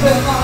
Por favor.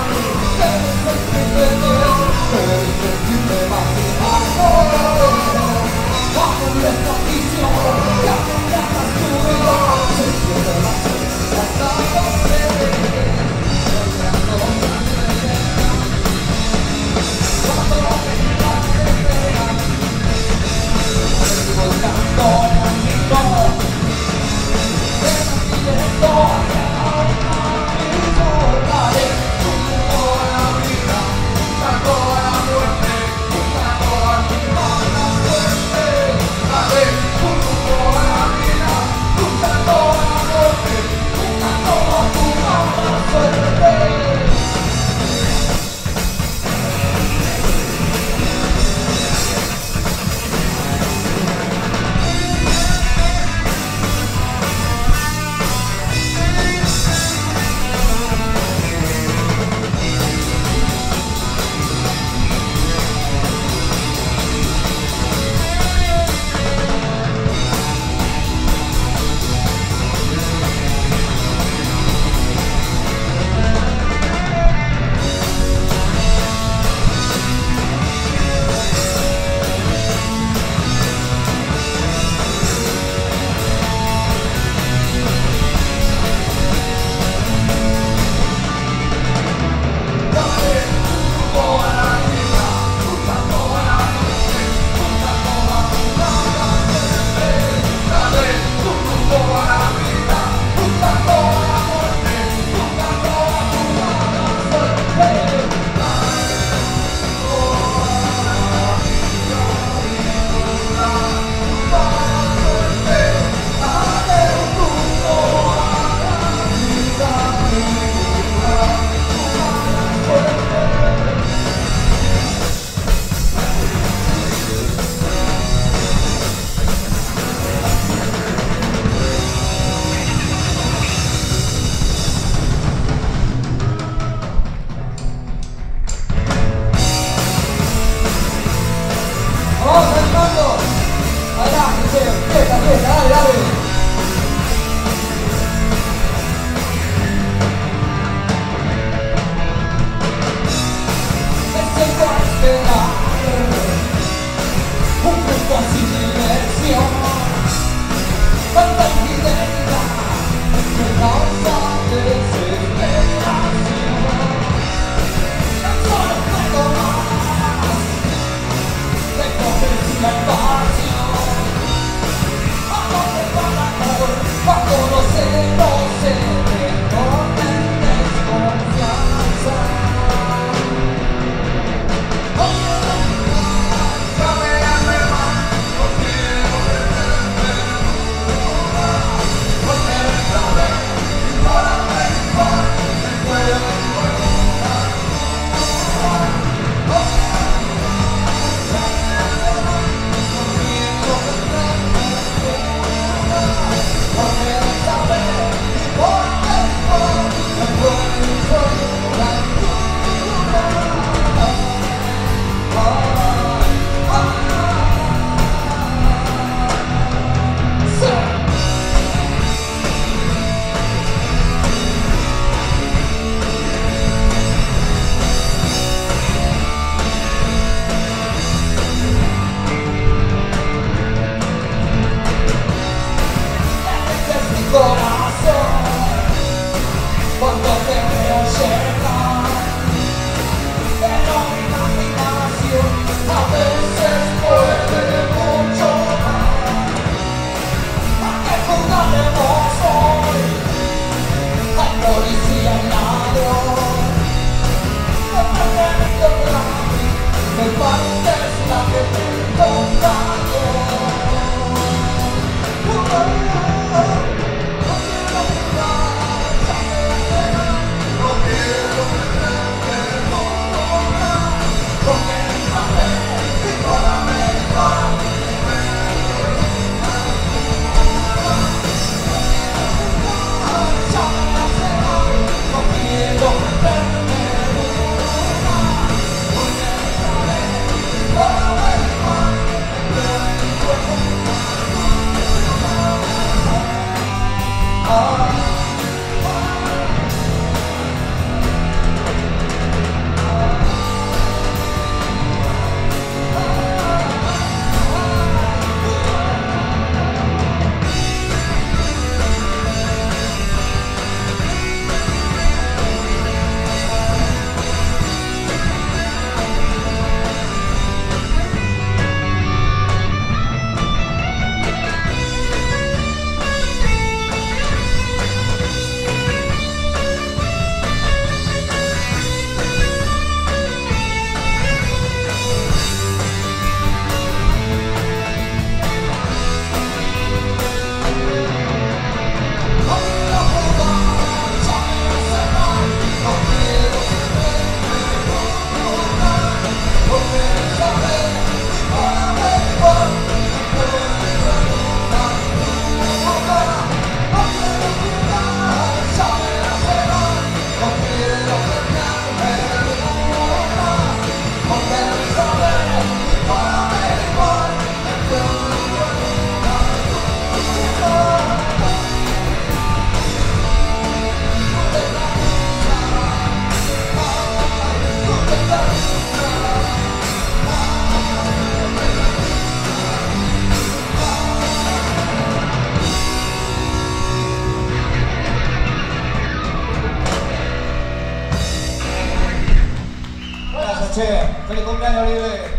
Che, feliz cumpleaños, Oribe.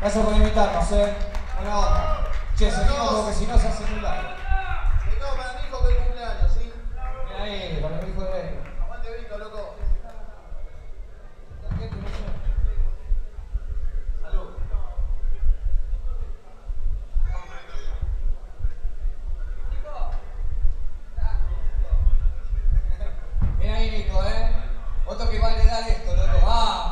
Gracias por invitarnos, Buena onda. Che, seguimos porque si no se hace muy largo. Seguimos para mi hijo que es cumpleaños, ¿sí? Mira ahí, para mi hijo de Bélgica. Aguante Vito, loco. La gente no se... Salud. Mira ahí, Nico, Otro que va a heredar esto, loco. ¡Vamos!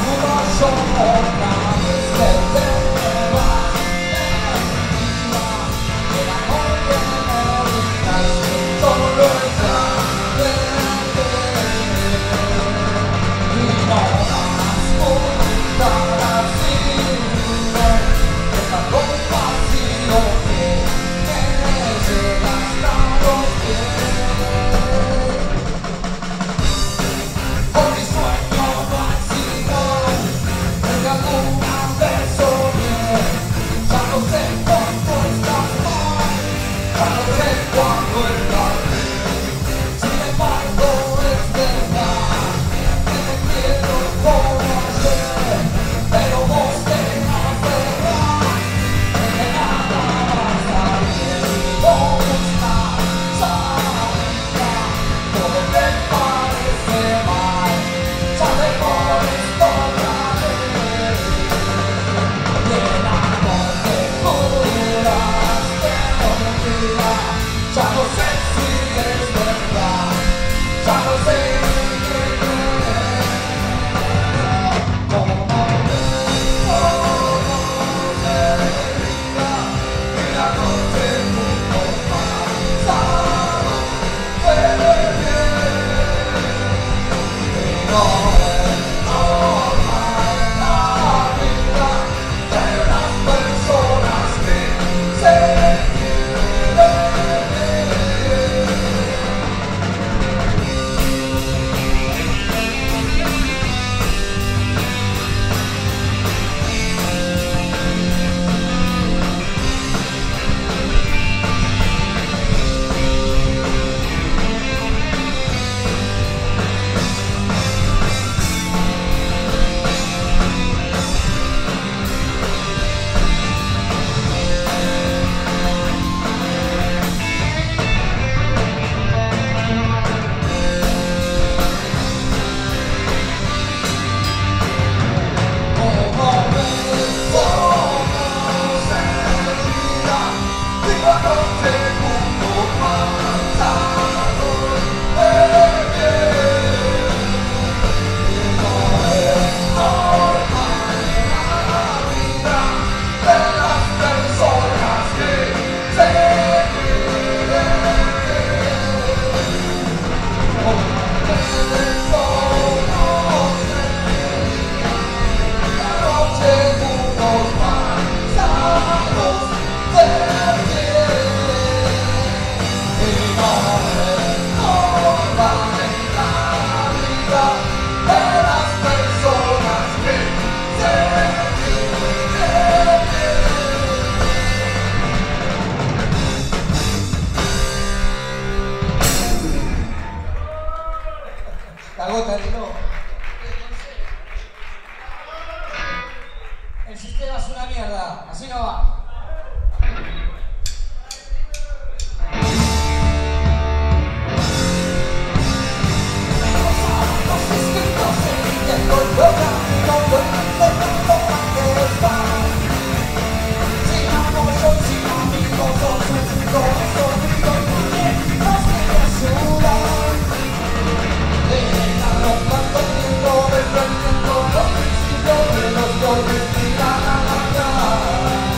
Yo me tiraba la cara.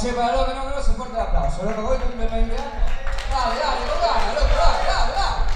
Che, para los que no conocen, fuerte el aplauso. Loco, voy tú me vas a ir mirando. Dale, dale, no gana, loco, dale, dale, dale.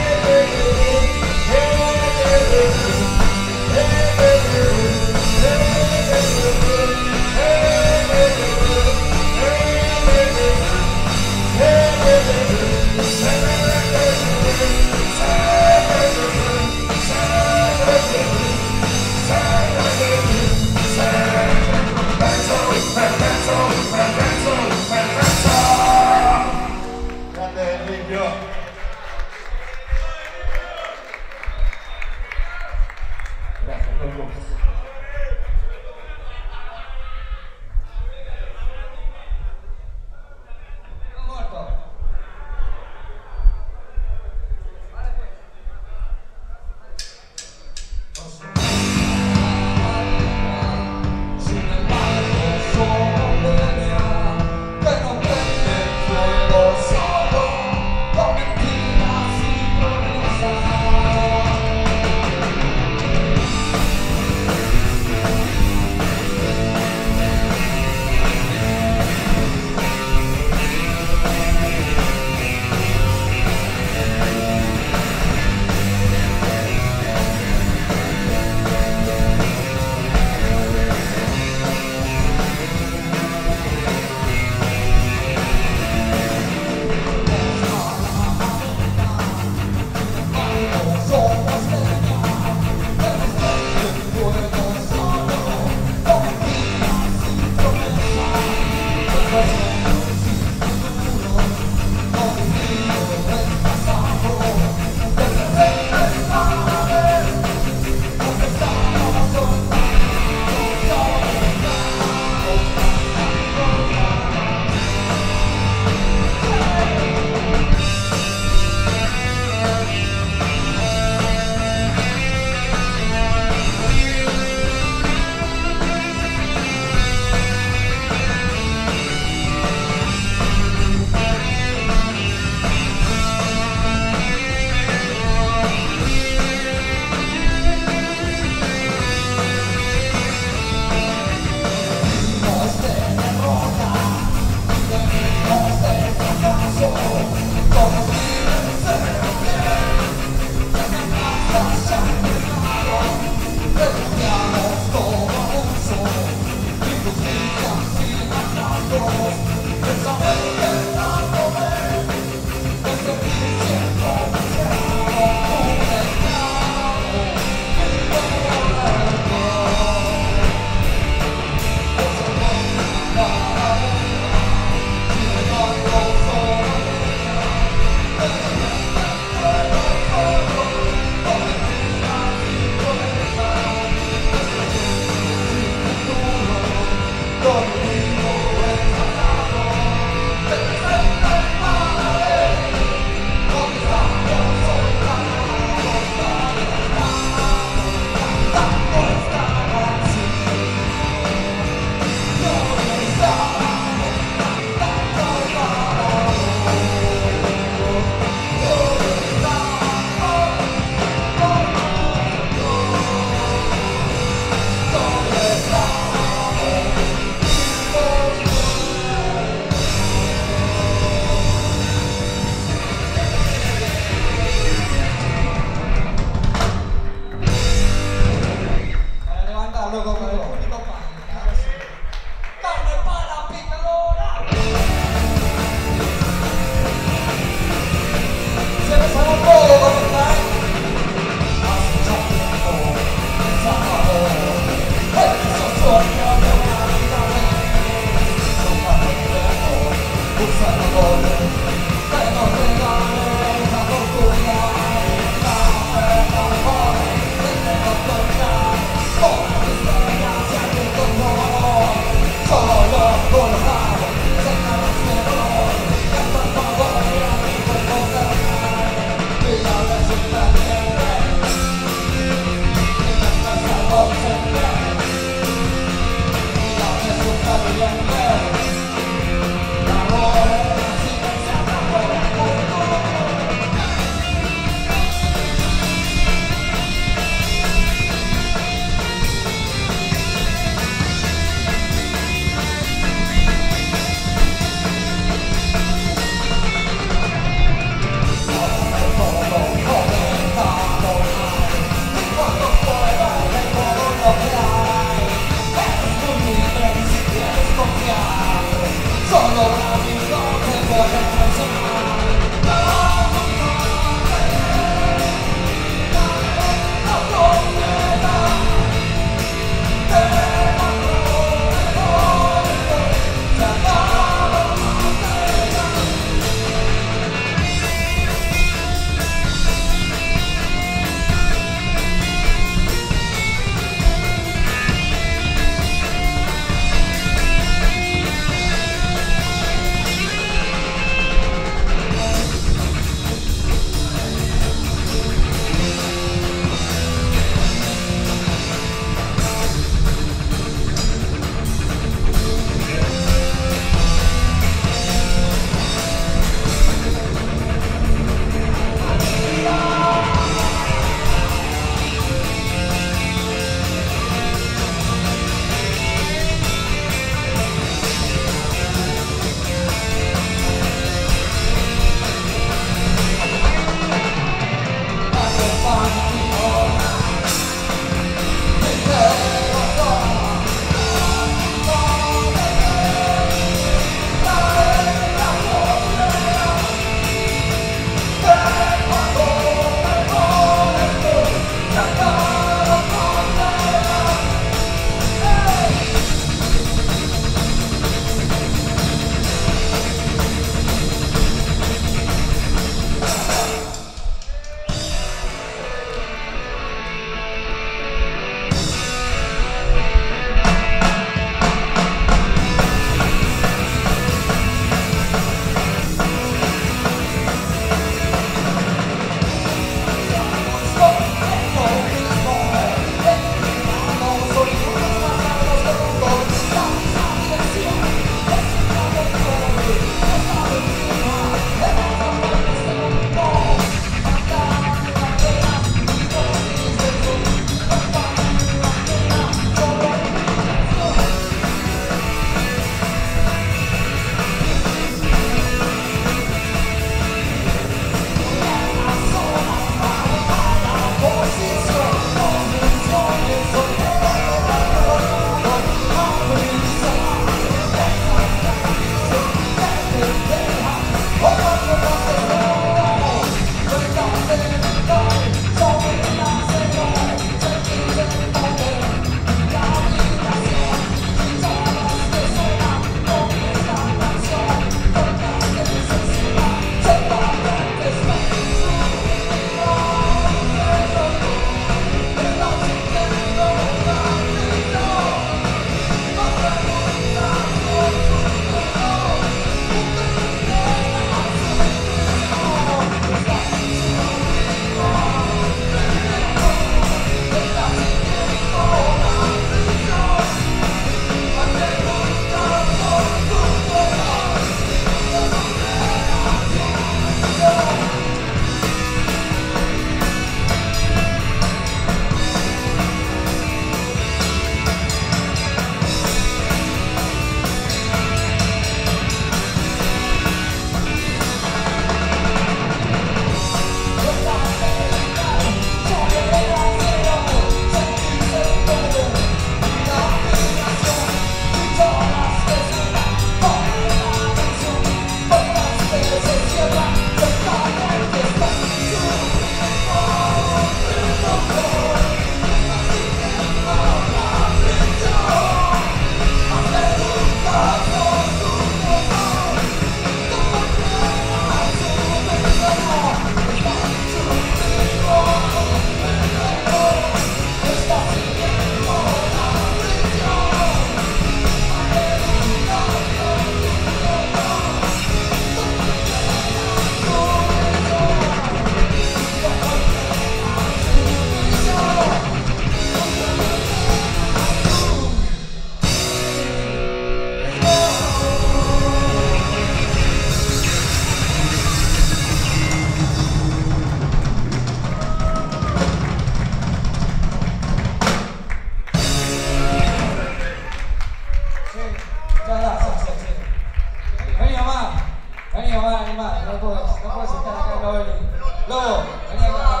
animar, no puedes estar acá, no venir. Lobo, vení acá.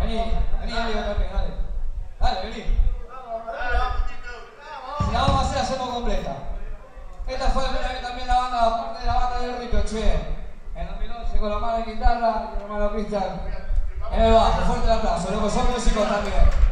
Vení, dale. Dale, vení. Si la vamos a hacer, hacemos completa. Esta fue también la banda, parte de la banda de Ricochet. En 2011 con la mano de guitarra y la mano de cristal. En el bajo, fuerte el aplauso, loco, son músicos también.